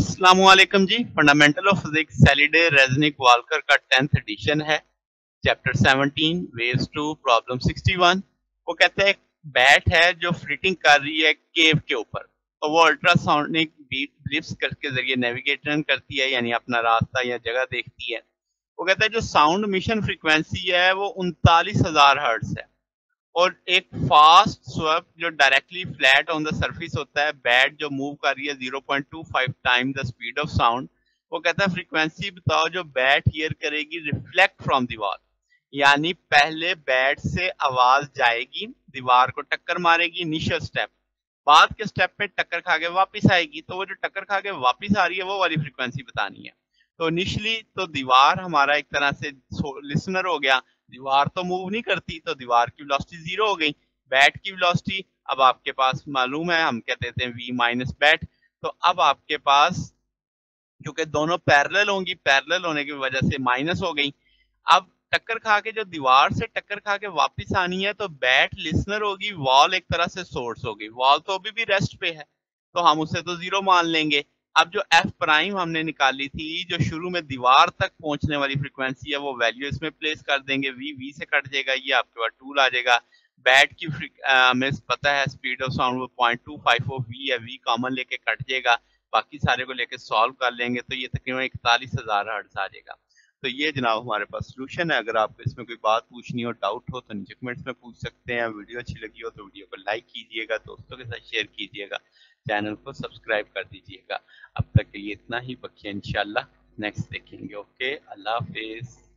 अस्सलामुअलैकुम जी। Fundamental of physics Halliday Resnick Walker का 10th एडिशन है, चैप्टर 17 वेव्स 2 प्रॉब्लम 61। वो कहता है बैट है जो फ्लिटिंग कर रही है केव के ऊपर, तो वो अल्ट्रासोनिक बीट ब्लिप्स के जरिए नेविगेशन करती है, यानी अपना रास्ता या जगह देखती है। वो कहता है जो साउंड मिशन फ्रिक्वेंसी है वो 39,000 हर्ट्ज है, और एक फास्ट स्वैप जो directly flat on the surface होता है, बैट जो मूव कर रही है 0.25 time the speed of sound. वो कहता है फ्रीक्वेंसी बताओ जो बैट हियर करेगी रिफ्लेक्ट फ्रॉम दीवार, यानी पहले बैट से आवाज जाएगी, दीवार को टक्कर मारेगी इनिशियल स्टेप, बाद के स्टेप पे टक्कर खा के वापस आएगी। तो वो जो टक्कर खा के वापस आ रही है वो वाली फ्रीक्वेंसी बतानी है। तो इनिशियली तो दीवार हमारा एक तरह से लिसनर हो गया, दीवार तो मूव नहीं करती, तो दीवार की वेलोसिटी 0 हो गई। बैट की वेलोसिटी अब आपके पास मालूम है, हम कहते थे v माइनस बैट। तो अब आपके पास क्योंकि दोनों पैरेलल होंगी, पैरेलल होने की वजह से माइनस हो गई। अब टक्कर खा के जो दीवार से टक्कर खा के वापस आनी है, तो बैट लिसनर होगी, वॉल एक तरह से सोर्स होगी। वॉल तो अभी भी रेस्ट पे है, तो हम उसे तो 0 मान लेंगे। अब जो f प्राइम हमने निकाली थी, जो शुरू में दीवार तक पहुंचने वाली फ्रीक्वेंसी है, वो वैल्यू इसमें प्लेस कर देंगे, v से कट जाएगा, ये आपके पास 2 आ जाएगा। बैट की हमें पता है स्पीड ऑफ साउंड वो 0.254v है, v कॉमन लेके कट जाएगा, बाकी सारे को लेके सॉल्व कर लेंगे, तो ये तकरीबन 41,000 हर्ट्ज आ जाएगा। तो ये जनाब हमारे पास सोल्यूशन है। अगर आपको इसमें कोई बात पूछनी हो, डाउट हो, तो नीचे कमेंट्स में पूछ सकते हैं। वीडियो अच्छी लगी हो तो वीडियो को लाइक कीजिएगा, दोस्तों के साथ शेयर कीजिएगा, चैनल को सब्सक्राइब कर दीजिएगा। अब तक के लिए इतना ही, बाकी इंशाल्लाह नेक्स्ट देखेंगे। ओके, अल्लाह हाफिज़।